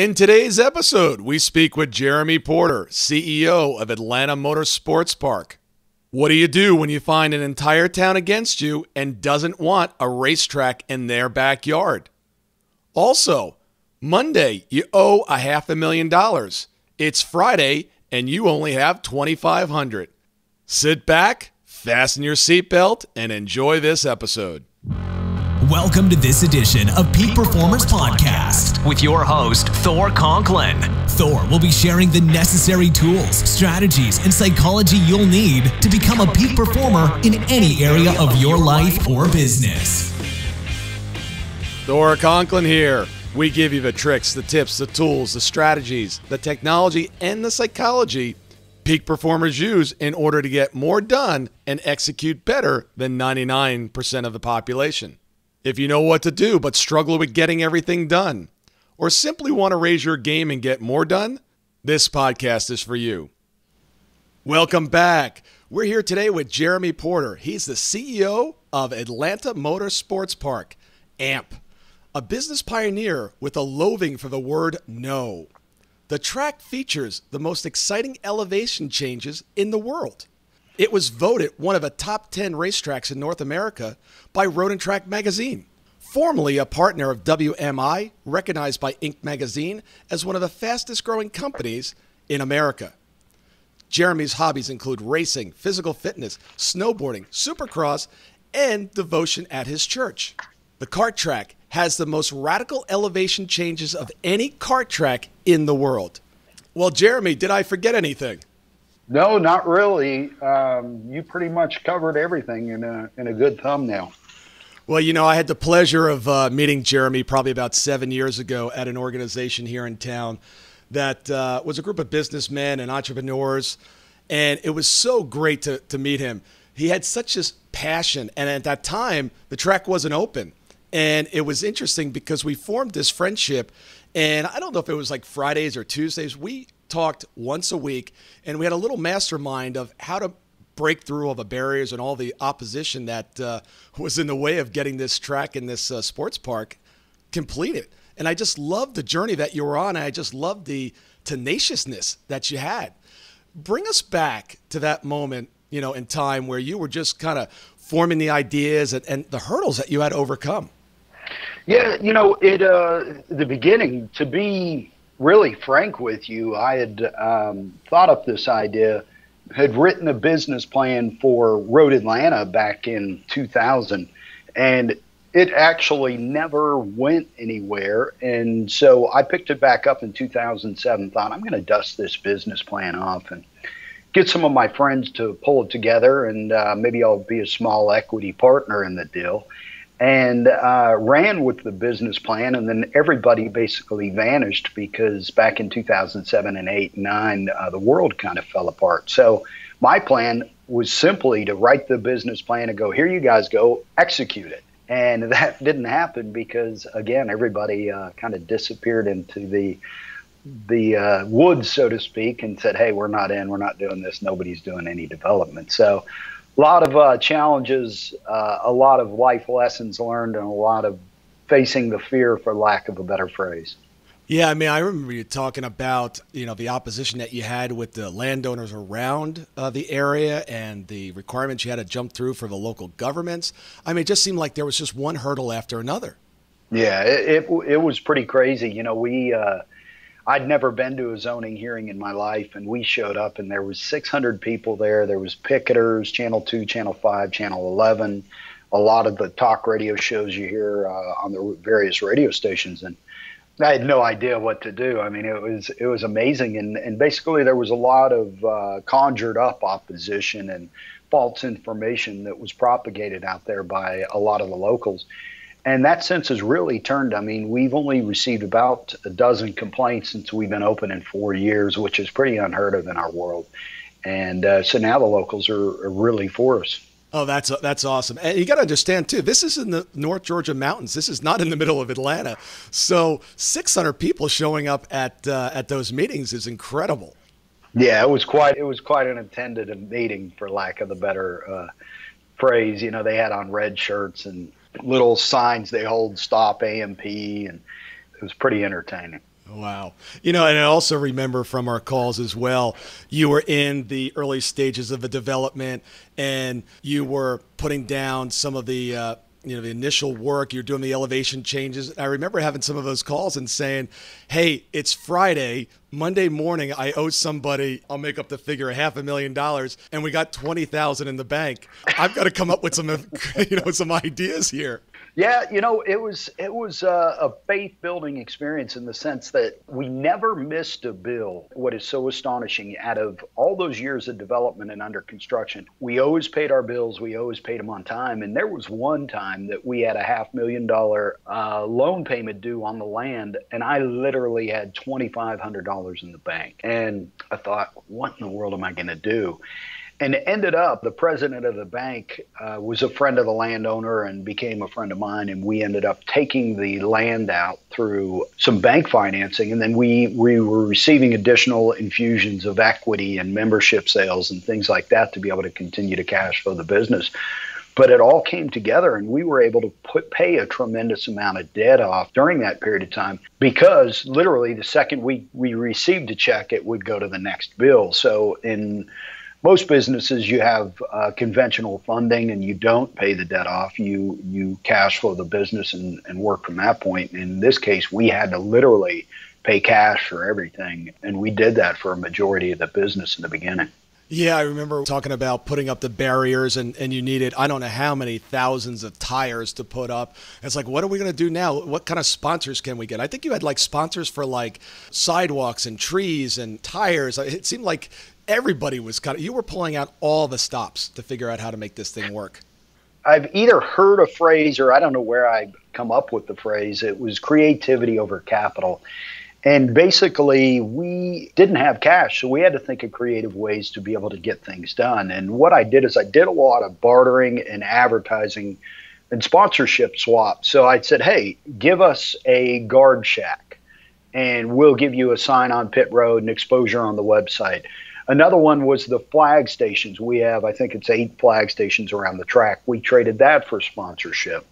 In today's episode, we speak with Jeremy Porter, CEO of Atlanta Motorsports Park. What do you do when you find an entire town against you and doesn't want a racetrack in their backyard? Also, Monday, you owe $500,000. It's Friday, and you only have $2,500. Sit back, fasten your seatbelt, and enjoy this episode. Welcome to this edition of Peak Performers Podcast with your host, Thor Conklin. Thor will be sharing the necessary tools, strategies, and psychology you'll need to become a peak performer in any area of your life or business. Thor Conklin here. We give you the tricks, the tips, the tools, the strategies, the technology, and the psychology peak performers use in order to get more done and execute better than 99% of the population. If you know what to do but struggle with getting everything done, or simply want to raise your game and get more done, this podcast is for you. Welcome back. We're here today with Jeremy Porter. He's the CEO of Atlanta Motorsports Park, AMP, a business pioneer with a loathing for the word no. The track features the most exciting elevation changes in the world. It was voted one of the top 10 racetracks in North America by Road and Track Magazine. Formerly a partner of WMI, recognized by Inc. Magazine as one of the fastest growing companies in America. Jeremy's hobbies include racing, physical fitness, snowboarding, supercross, and devotion at his church. The kart track has the most radical elevation changes of any kart track in the world. Well, Jeremy, did I forget anything? No, not really. You pretty much covered everything in a good thumbnail. Well, you know, I had the pleasure of meeting Jeremy probably about 7 years ago at an organization here in town that was a group of businessmen and entrepreneurs. And it was so great to meet him. He had such this passion. And at that time, the track wasn't open. And it was interesting because we formed this friendship. And I don't know if it was like Fridays or Tuesdays. We talked once a week, and we had a little mastermind of how to break through all the barriers and all the opposition that was in the way of getting this track and this sports park completed. And I just loved the journey that you were on. And I just loved the tenaciousness that you had. Bring us back to that moment, you know, in time where you were just kind of forming the ideas and the hurdles that you had to overcome. Yeah, you know, the beginning, to be really frank with you, I had thought up this idea, had written a business plan for Road Atlanta back in 2000, and it actually never went anywhere. And so I picked it back up in 2007, thought I'm going to dust this business plan off and get some of my friends to pull it together, and maybe I'll be a small equity partner in the deal. And ran with the business plan, and then everybody basically vanished because back in 2007 and 8 and 9, the world kind of fell apart. So my plan was simply to write the business plan and go, here you guys go, execute it. And that didn't happen because, again, everybody kind of disappeared into the woods, so to speak, and said, hey, we're not in, we're not doing this, nobody's doing any development. So a lot of challenges, a lot of life lessons learned, and a lot of facing the fear, for lack of a better phrase. Yeah, I mean, I remember you talking about, you know, the opposition that you had with the landowners around the area and the requirements you had to jump through for the local governments. I mean, it just seemed like there was just one hurdle after another. Yeah, it was pretty crazy. You know, I'd never been to a zoning hearing in my life, and we showed up, and there was 600 people there. There was picketers, Channel 2, Channel 5, Channel 11, a lot of the talk radio shows you hear on the various radio stations, and I had no idea what to do. I mean, it was amazing, and basically there was a lot of conjured up opposition and false information that was propagated out there by a lot of the locals. And that sense has really turned. I mean, we've only received about a dozen complaints since we've been open in 4 years, which is pretty unheard of in our world. And so now the locals are really for us. Oh, that's awesome. And you got to understand, too, this is in the North Georgia mountains. This is not in the middle of Atlanta. So 600 people showing up at those meetings is incredible. Yeah, it was quite an attended meeting, for lack of the better phrase. You know, they had on red shirts and little signs they hold, stop AMP, and it was pretty entertaining. Wow. You know, and I also remember from our calls as well, you were in the early stages of the development and you were putting down some of the, you know, the initial work, you're doing the elevation changes. I remember having some of those calls and saying, hey, it's Friday, Monday morning, I owe somebody, I'll make up the figure, $500,000, and we got 20,000 in the bank. I've got to come up with some, you know, some ideas here. Yeah, you know, it was a faith-building experience in the sense that we never missed a bill. What is so astonishing, out of all those years of development and under construction, we always paid our bills. We always paid them on time. And there was one time that we had a $500,000 loan payment due on the land, and I literally had $2,500 in the bank. And I thought, what in the world am I going to do? And it ended up, the president of the bank was a friend of the landowner and became a friend of mine. And we ended up taking the land out through some bank financing. And then we were receiving additional infusions of equity and membership sales and things like that to be able to continue to cash flow the business. But it all came together, and we were able to pay a tremendous amount of debt off during that period of time, because literally the second we received a check, it would go to the next bill. So in most businesses, you have conventional funding, and you don't pay the debt off. You cash flow the business and work from that point. In this case, we had to literally pay cash for everything, and we did that for a majority of the business in the beginning. Yeah, I remember talking about putting up the barriers, and you needed, I don't know how many thousands of tires to put up. It's like, what are we going to do now? What kind of sponsors can we get? I think you had like sponsors for like sidewalks and trees and tires. It seemed like everybody was kind of, you were pulling out all the stops to figure out how to make this thing work. I've either heard a phrase, or I don't know where I come up with the phrase. It was creativity over capital. And basically, we didn't have cash, so we had to think of creative ways to be able to get things done. And what I did is I did a lot of bartering and advertising and sponsorship swaps. So I said, hey, give us a guard shack, and we'll give you a sign on pit road and exposure on the website. Another one was the flag stations. We have, I think it's 8 flag stations around the track. We traded that for sponsorship.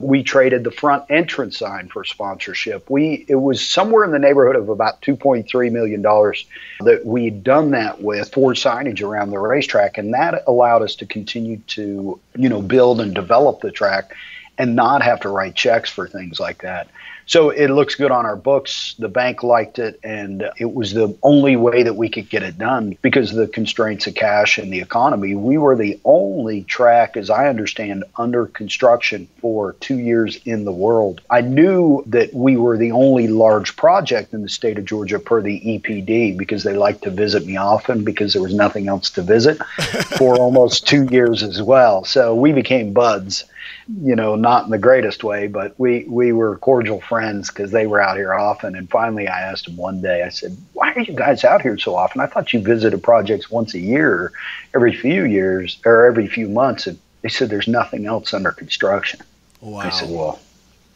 We traded the front entrance sign for sponsorship. It was somewhere in the neighborhood of about $2.3 million that we'd done that with for signage around the racetrack. And that allowed us to continue to, you know, build and develop the track and not have to write checks for things like that. So it looks good on our books. The bank liked it, and it was the only way that we could get it done because of the constraints of cash and the economy. We were the only track, as I understand, under construction for 2 years in the world. I knew that we were the only large project in the state of Georgia per the EPD because they like to visit me often because there was nothing else to visit for almost 2 years as well. So we became buds, you know, not in the greatest way, but we were cordial friends because they were out here often. And finally, I asked them one day, I said, why are you guys out here so often? I thought you visited projects once a year, every few years, or every few months. And they said, there's nothing else under construction. Wow. I said, well,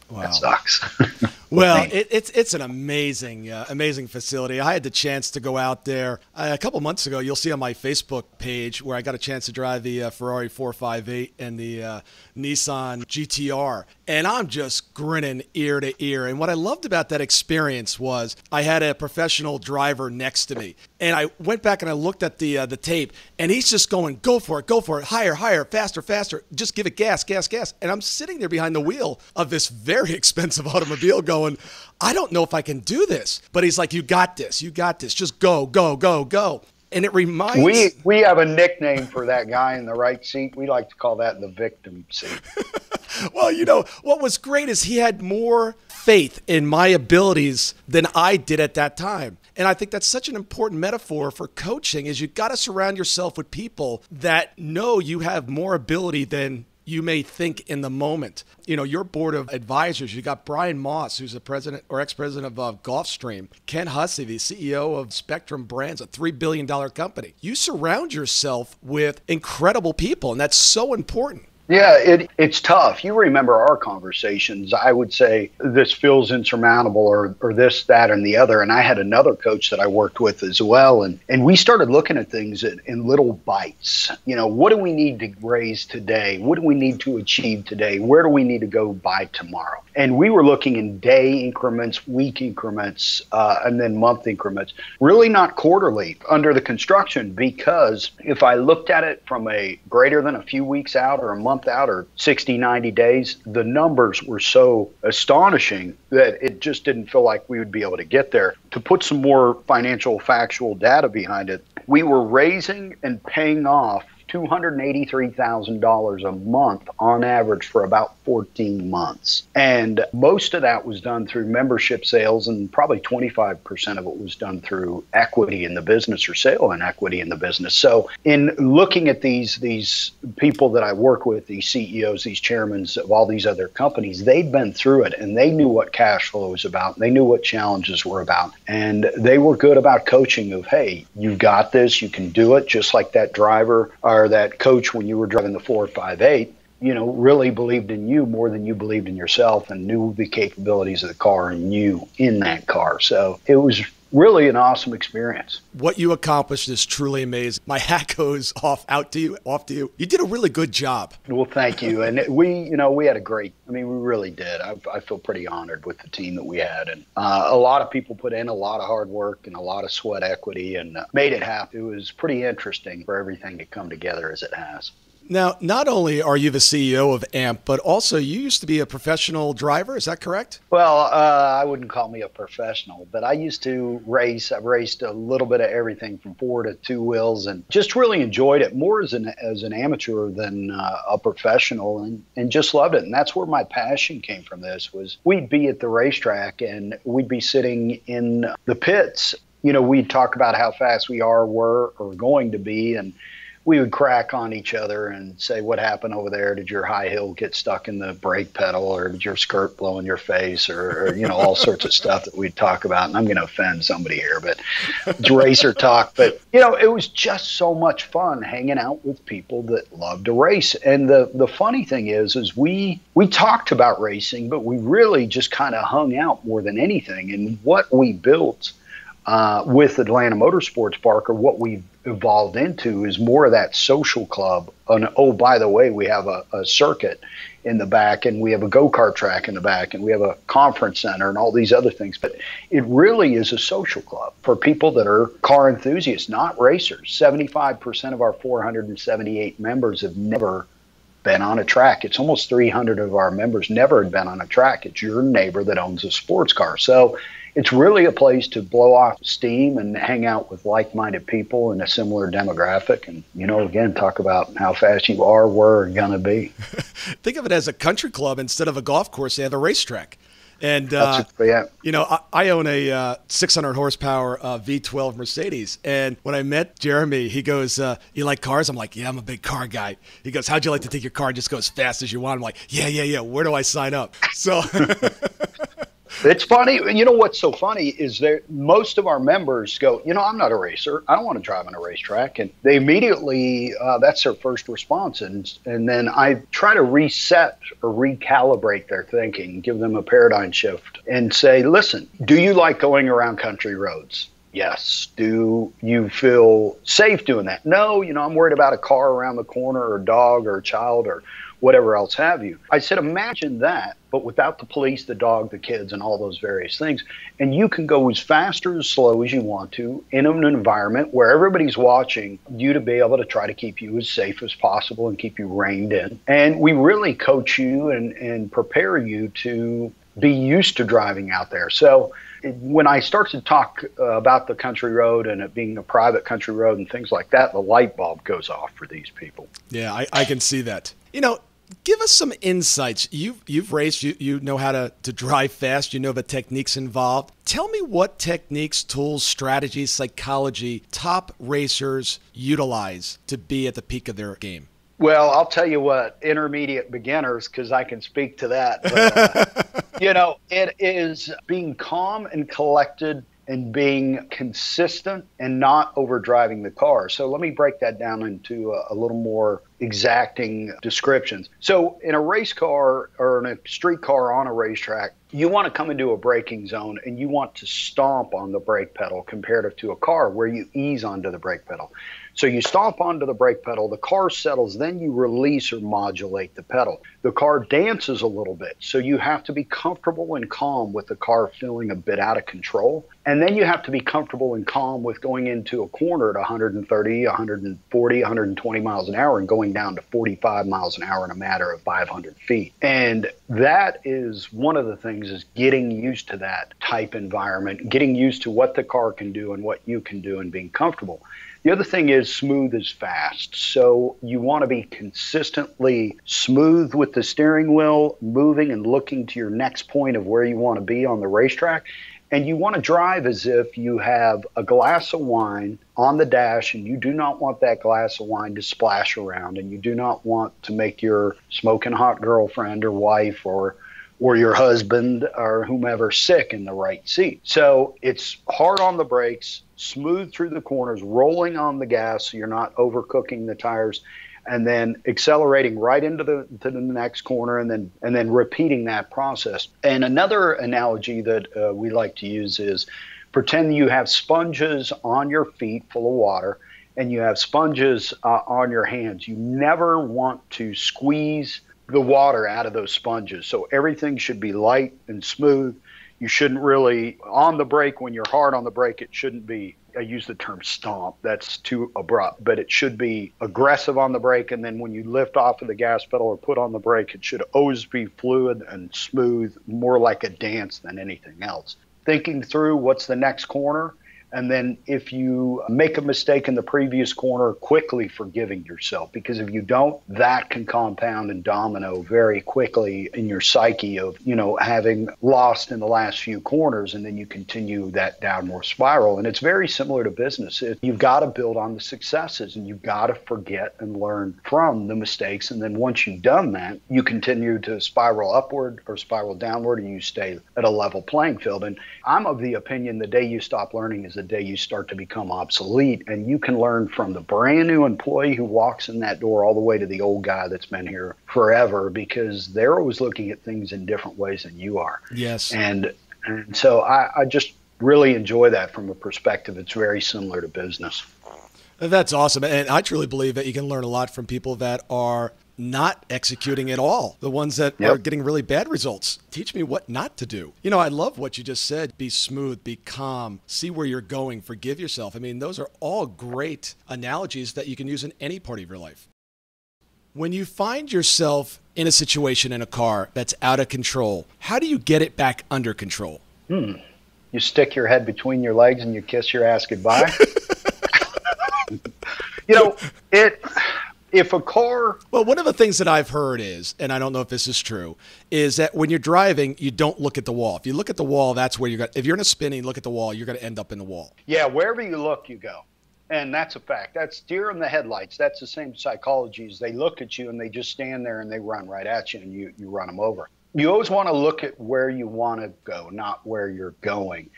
wow, that sucks. Well, it's an amazing, amazing facility. I had the chance to go out there a couple months ago. You'll see on my Facebook page where I got a chance to drive the Ferrari 458 and the Nissan GTR. And I'm just grinning ear to ear. And what I loved about that experience was I had a professional driver next to me. And I went back and I looked at the tape. And he's just going, go for it, higher, higher, faster, faster. Just give it gas, gas, gas. And I'm sitting there behind the wheel of this very expensive automobile going, I don't know if I can do this. But he's like, you got this. You got this. Just go, go, go, go. And it reminds we have a nickname for that guy in the right seat. We like to call that the victim seat. Well, you know, what was great is he had more faith in my abilities than I did at that time. And I think that's such an important metaphor for coaching is you've got to surround yourself with people that know you have more ability than you may think in the moment. You know, your board of advisors, you got Brian Moss, who's the president or ex-president of Gulfstream, Ken Hussey, the CEO of Spectrum Brands, a $3 billion company. You surround yourself with incredible people, and that's so important. Yeah, it's tough. You remember our conversations. I would say this feels insurmountable or this, that, and the other. And I had another coach that I worked with as well. And we started looking at things in little bites. You know, what do we need to raise today? What do we need to achieve today? Where do we need to go by tomorrow? And we were looking in day increments, week increments, and then month increments, really not quarterly under the construction, because if I looked at it from a greater than a few weeks out or a month out or 60, 90 days, the numbers were so astonishing that it just didn't feel like we would be able to get there. To put some more financial, factual data behind it, we were raising and paying off $283,000 a month on average for about 14 months. And most of that was done through membership sales, and probably 25% of it was done through equity in the business or sale and equity in the business. So in looking at these people that I work with, these CEOs, these chairmen of all these other companies, they've been through it and they knew what cash flow was about. They knew what challenges were about. And they were good about coaching of, hey, you've got this, you can do it, just like that driver or that coach when you were driving the 458, you know, really believed in you more than you believed in yourself and knew the capabilities of the car and you in that car. So it was really an awesome experience. What you accomplished is truly amazing. My hat goes off to you. You did a really good job. Well, thank you. And we had a great, we really did. I feel pretty honored with the team that we had. And a lot of people put in a lot of hard work and a lot of sweat equity and made it happen. It was pretty interesting for everything to come together as it has. Now, not only are you the CEO of AMP, but also you used to be a professional driver. Is that correct? Well, I wouldn't call me a professional, but I used to race. I've raced a little bit of everything from four to two wheels and just really enjoyed it more as an amateur than a professional, and just loved it. And that's where my passion came from. This was, we'd be at the racetrack and we'd be sitting in the pits. You know, we'd talk about how fast we are, were, or going to be, and we would crack on each other and say, what happened over there? Did your high heel get stuck in the brake pedal, or did your skirt blow in your face, or all sorts of stuff that we'd talk about. And I'm going to offend somebody here, but it's racer talk. But, it was just so much fun hanging out with people that love to race. And the funny thing is we talked about racing, but we really just kind of hung out more than anything. And what we built with Atlanta Motorsports Park, or what we've evolved into, is more of that social club. And, oh, by the way, we have a circuit in the back, and we have a go-kart track in the back, and we have a conference center and all these other things. But it really is a social club for people that are car enthusiasts, not racers. 75% of our 478 members have never been on a track. It's almost 300 of our members never had been on a track. It's your neighbor that owns a sports car. So it's really a place to blow off steam and hang out with like-minded people in a similar demographic and, again, talk about how fast you are, were, and going to be. Think of it as a country club instead of a golf course. They have a racetrack. And, I own a 600 horsepower V12 Mercedes. And when I met Jeremy, he goes, you like cars? I'm like, yeah, I'm a big car guy. He goes, how'd you like to take your car and just go as fast as you want? I'm like, yeah. Where do I sign up? So... It's funny. You know what's so funny is that most of our members go, I'm not a racer. I don't want to drive on a racetrack. And they immediately, that's their first response. And then I try to reset or recalibrate their thinking, give them a paradigm shift and say, listen, do you like going around country roads? Yes. Do you feel safe doing that? No, I'm worried about a car around the corner or a dog or a child or whatever else have you. I said, imagine that, but without the police, the dog, the kids, and all those various things. And you can go as fast or as slow as you want to in an environment where everybody's watching you to be able to try to keep you as safe as possible and keep you reined in. And we really coach you and prepare you to be used to driving out there. So when I start to talk about the country road and it being a private country road and things like that, the light bulb goes off for these people. Yeah, I can see that. Give us some insights. You've raced, you know how to drive fast, you know the techniques involved. Tell me what techniques, tools, strategies, psychology top racers utilize to be at the peak of their game. Well, I'll tell you what, intermediate beginners, because I can speak to that. But, it is being calm and collected and being consistent and not overdriving the car. So let me break that down into a little more exacting descriptions. So in a race car or in a street car on a racetrack, you want to come into a braking zone and you want to stomp on the brake pedal comparative to a car where you ease onto the brake pedal. So you stomp onto the brake pedal, the car settles, then you release or modulate the pedal. The car dances a little bit, so you have to be comfortable and calm with the car feeling a bit out of control. And then you have to be comfortable and calm with going into a corner at 130, 140, 120 miles an hour and going down to 45 miles an hour in a matter of 500 feet. And that is one of the things, is getting used to that type environment, getting used to what the car can do and what you can do and being comfortable. The other thing is smooth is fast. So you want to be consistently smooth with the steering wheel, moving and looking to your next point of where you want to be on the racetrack. And you want to drive as if you have a glass of wine on the dash, and you do not want that glass of wine to splash around, and you do not want to make your smoking hot girlfriend or wife or your husband or whomever sick in the right seat. So it's hard on the brakes, smooth through the corners, rolling on the gas so you're not overcooking the tires, and then accelerating right into the next corner, and then repeating that process. And another analogy that we like to use is pretend you have sponges on your feet full of water, and you have sponges on your hands. You never want to squeeze the water out of those sponges. So everything should be light and smooth. You shouldn't really, on the brake, when you're hard on the brake, it shouldn't be, I use the term stomp, that's too abrupt, but it should be aggressive on the brake. And then when you lift off of the gas pedal or put on the brake, it should always be fluid and smooth, more like a dance than anything else. Thinking through what's the next corner, and then if you make a mistake in the previous corner, quickly forgiving yourself, because if you don't, that can compound and domino very quickly in your psyche of, you know, having lost in the last few corners, and then you continue that downward spiral. And it's very similar to business. You've got to build on the successes, and you've got to forget and learn from the mistakes. And then once you've done that, you continue to spiral upward or spiral downward, and you stay at a level playing field. And I'm of the opinion the day you stop learning is the day you start to become obsolete, and you can learn from the brand new employee who walks in that door all the way to the old guy that's been here forever, because they're always looking at things in different ways than you are. Yes. And so I just really enjoy that from a perspective. It's very similar to business. That's awesome. And I truly believe that you can learn a lot from people that are not executing at all, the ones that are getting really bad results. Teach me what not to do. You know, I love what you just said. Be smooth, be calm, see where you're going, forgive yourself. I mean, those are all great analogies that you can use in any part of your life. When you find yourself in a situation in a car that's out of control, how do you get it back under control? You stick your head between your legs and you kiss your ass goodbye. You know, Well, one of the things that I've heard is, and I don't know if this is true, is that when you're driving, you don't look at the wall. If you look at the wall, that's where if you're in a spinning, look at the wall, you're going to end up in the wall. Yeah, wherever you look, you go. And that's a fact. That's deer in the headlights. That's the same psychology as they look at you and they just stand there and they run right at you and you run them over. You always want to look at where you want to go, not where you're going.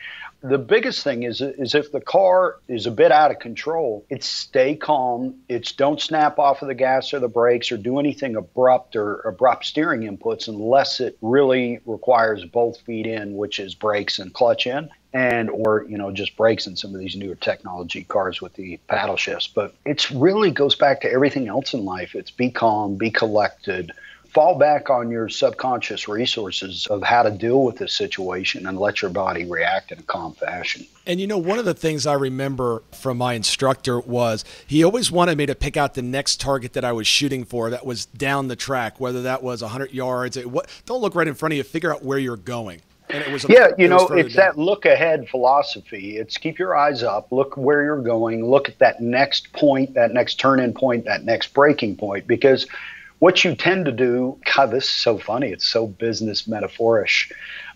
The biggest thing is if the car is a bit out of control, it's stay calm. It's don't snap off of the gas or the brakes or do anything abrupt or abrupt steering inputs unless it really requires both feet in, which is brakes and clutch in. And or, you know, just brakes in some of these newer technology cars with the paddle shifts. But it really goes back to everything else in life. It's be calm, be collected. Fall back on your subconscious resources of how to deal with this situation and let your body react in a calm fashion. And, you know, one of the things I remember from my instructor was he always wanted me to pick out the next target that I was shooting for that was down the track, whether that was 100 yards. Don't look right in front of you. Figure out where you're going. And it was that look ahead philosophy. It's keep your eyes up, look where you're going, look at that next point, that next turn-in point, that next breaking point, because – what you tend to do, God, this is so funny. It's so business metaphorish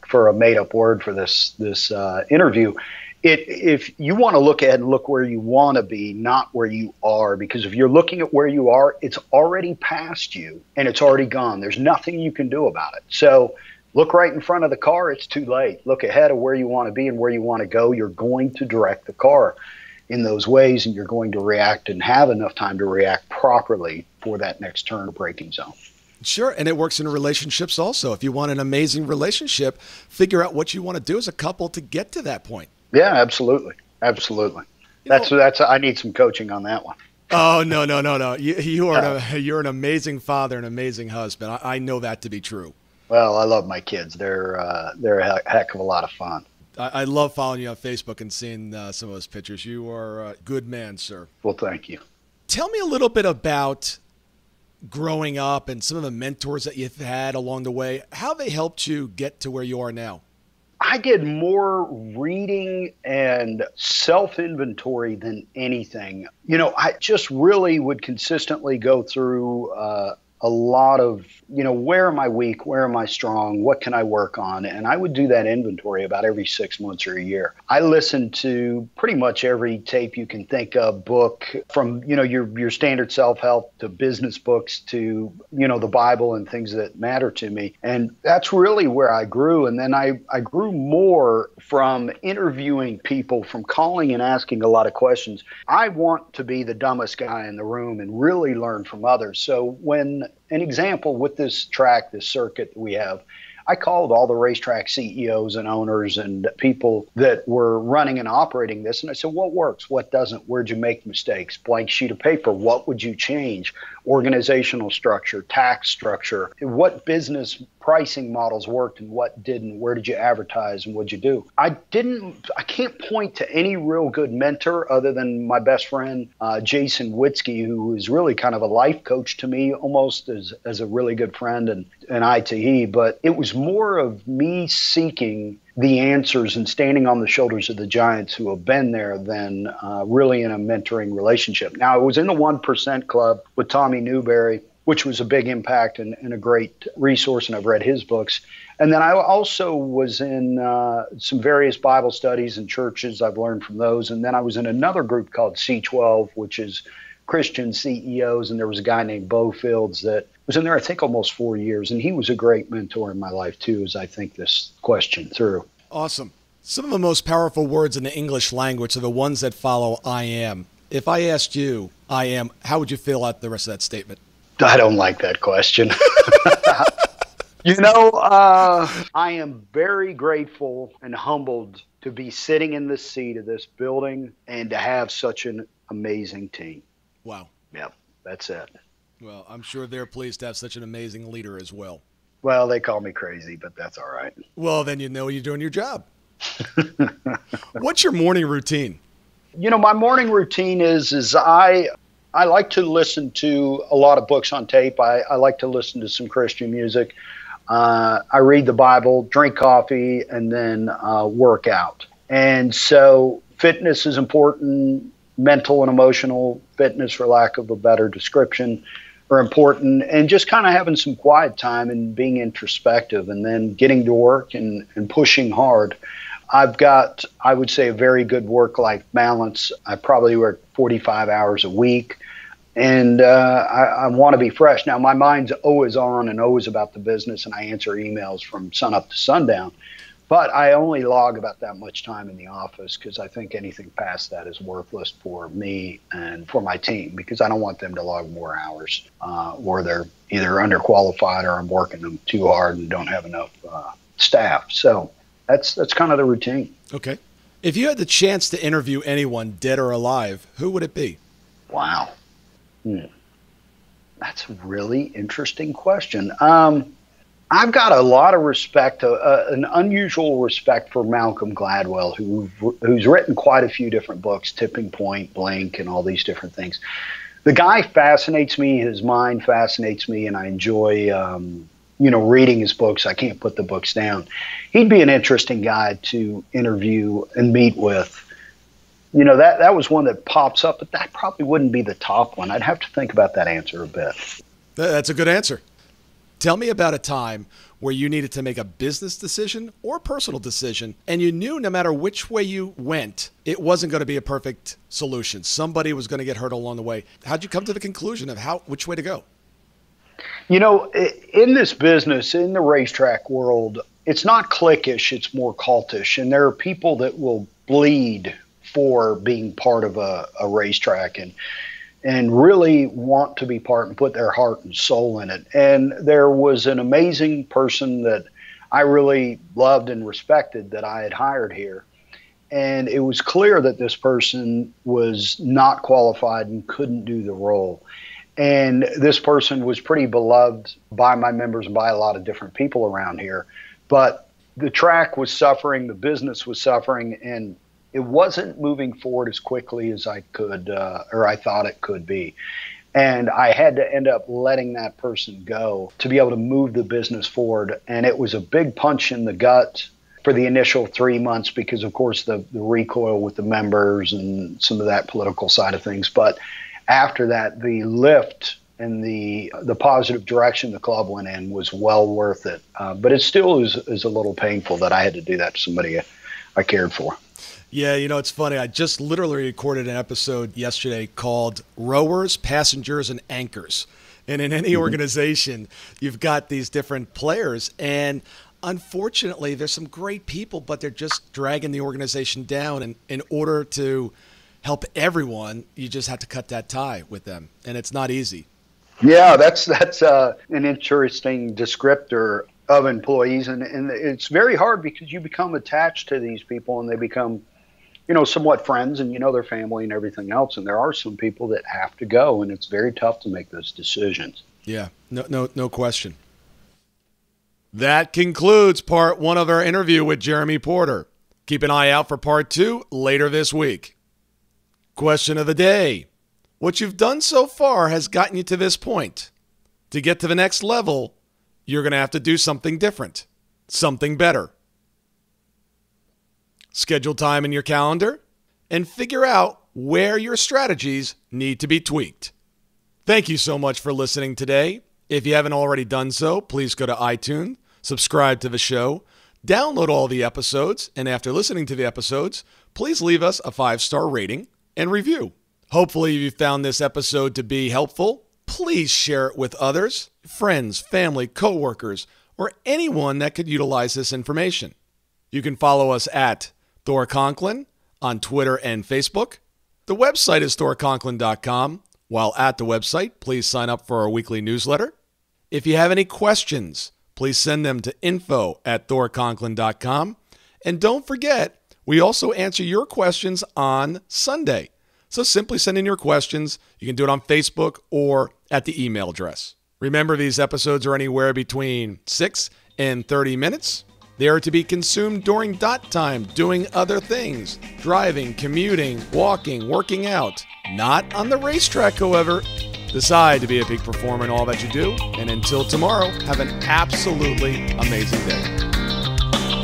for a made-up word for this interview. If you want to look ahead and look where you want to be, not where you are, because if you're looking at where you are, it's already past you and it's already gone. There's nothing you can do about it. So look right in front of the car. It's too late. Look ahead of where you want to be and where you want to go. You're going to direct the car. in those ways, and you're going to react and have enough time to react properly for that next turn or braking zone. Sure, and it works in relationships also. If you want an amazing relationship, figure out what you want to do as a couple to get to that point. Yeah, absolutely, absolutely. That's I need some coaching on that one. Oh, no. You're an amazing father, an amazing husband. I know that to be true. Well, I love my kids. They're a heck of a lot of fun. I love following you on Facebook and seeing some of those pictures. You are a good man, sir. Well, thank you. Tell me a little bit about growing up and some of the mentors that you've had along the way, how they helped you get to where you are now. I did more reading and self-inventory than anything. You know, I just really would consistently go through a lot of, you know, where am I weak? Where am I strong? What can I work on? And I would do that inventory about every 6 months or a year. I listened to pretty much every tape you can think of, book, from, you know, your standard self-help to business books to, you know, the Bible and things that matter to me. And that's really where I grew. And then I grew more from interviewing people, from calling and asking a lot of questions. I want to be the dumbest guy in the room and really learn from others. So when an example with this track, this circuit that we have, I called all the racetrack CEOs and owners and people that were running and operating this. And I said, what works? What doesn't? Where'd you make mistakes? Blank sheet of paper. What would you change? Organizational structure, tax structure. What business pricing models worked and what didn't? Where did you advertise and what'd you do? I can't point to any real good mentor other than my best friend, Jason Witzke, who is really kind of a life coach to me, almost as a really good friend and I to he. But it was more of me seeking the answers and standing on the shoulders of the giants who have been there than really in a mentoring relationship. Now, I was in the 1% Club with Tommy Newberry, which was a big impact and a great resource, and I've read his books. And then I also was in some various Bible studies and churches. I've learned from those. And then I was in another group called C12, which is Christian CEOs, and there was a guy named Beau Fields that was in there, I think, almost 4 years, and he was a great mentor in my life, too, as I think this question through. Awesome. Some of the most powerful words in the English language are the ones that follow I am. If I asked you, I am, how would you feel out the rest of that statement? I don't like that question. You know, I am very grateful and humbled to be sitting in this seat of this building and to have such an amazing team. Wow. Yep, that's it. Well, I'm sure they're pleased to have such an amazing leader as well. Well, they call me crazy, but that's all right. Well, then you know you're doing your job. What's your morning routine? You know, my morning routine is I like to listen to a lot of books on tape. I like to listen to some Christian music. I read the Bible, drink coffee, and then work out. And so fitness is important. Mental and emotional fitness, for lack of a better description, are important, and just kind of having some quiet time and being introspective and then getting to work and pushing hard. I've got, I would say, a very good work-life balance. I probably work 45 hours a week, and I want to be fresh. Now, my mind's always on and always about the business, and I answer emails from sunup to sundown. But I only log about that much time in the office because I think anything past that is worthless for me and for my team, because I don't want them to log more hours or they're either underqualified or I'm working them too hard and don't have enough staff. So that's kind of the routine. Okay. If you had the chance to interview anyone, dead or alive, who would it be? Wow. That's a really interesting question. I've got a lot of respect, an unusual respect for Malcolm Gladwell, who's written quite a few different books, Tipping Point, Blink, and all these different things. The guy fascinates me. His mind fascinates me, and I enjoy reading his books. I can't put the books down. He'd be an interesting guy to interview and meet with. You know, that was one that pops up, but that probably wouldn't be the top one. I'd have to think about that answer a bit. That's a good answer. Tell me about a time where you needed to make a business decision or personal decision, and you knew no matter which way you went, it wasn't going to be a perfect solution. Somebody was going to get hurt along the way. How'd you come to the conclusion of which way to go? You know, in this business, in the racetrack world, it's not cliquish, it's more cultish. And there are people that will bleed for being part of a racetrack and really want to be part and put their heart and soul in it. And there was an amazing person that I really loved and respected that I had hired here. And it was clear that this person was not qualified and couldn't do the role. And this person was pretty beloved by my members and by a lot of different people around here. But the track was suffering, the business was suffering, and it wasn't moving forward as quickly as I could or I thought it could be. And I had to end up letting that person go to be able to move the business forward. And it was a big punch in the gut for the initial 3 months because, of course, the recoil with the members and some of that political side of things. But after that, the lift and the positive direction the club went in was well worth it. But it still is a little painful that I had to do that to somebody I cared for. Yeah, you know, it's funny. I just literally recorded an episode yesterday called Rowers, Passengers, and Anchors. And in any organization, you've got these different players. And unfortunately, there's some great people, but they're just dragging the organization down. And in order to help everyone, you just have to cut that tie with them. And it's not easy. Yeah, that's an interesting descriptor of employees. And it's very hard because you become attached to these people and they become, you know, somewhat friends and, you know, their family and everything else. And there are some people that have to go, and it's very tough to make those decisions. Yeah, no question. That concludes part one of our interview with Jeremy Porter. Keep an eye out for part two later this week. Question of the day. What you've done so far has gotten you to this point. To get to the next level, you're going to have to do something different, something better. Schedule time in your calendar and figure out where your strategies need to be tweaked. Thank you so much for listening today. If you haven't already done so, please go to iTunes, subscribe to the show, download all the episodes, and after listening to the episodes, please leave us a 5-star rating and review. Hopefully you found this episode to be helpful. Please share it with others, friends, family, coworkers, or anyone that could utilize this information. You can follow us at Thor Conklin on Twitter and Facebook. The website is ThorConklin.com. While at the website, please sign up for our weekly newsletter. If you have any questions, please send them to info@ThorConklin.com. And don't forget, we also answer your questions on Sunday. So simply send in your questions. You can do it on Facebook or at the email address. Remember, these episodes are anywhere between 6 and 30 minutes. They are to be consumed during dot time, doing other things, driving, commuting, walking, working out. Not on the racetrack, however. Decide to be a peak performer in all that you do. And until tomorrow, have an absolutely amazing day.